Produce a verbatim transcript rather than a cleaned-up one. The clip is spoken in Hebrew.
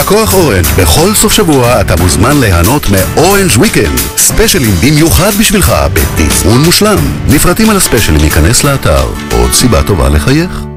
לקוח אורנג', בכל סוף שבוע אתה מוזמן ליהנות מאורנג' וויקנד. ספיישלים במיוחד בשבילך בתזמון מושלם. לפרטים על הספיישלים ייכנס לאתר. עוד סיבה טובה לחייך.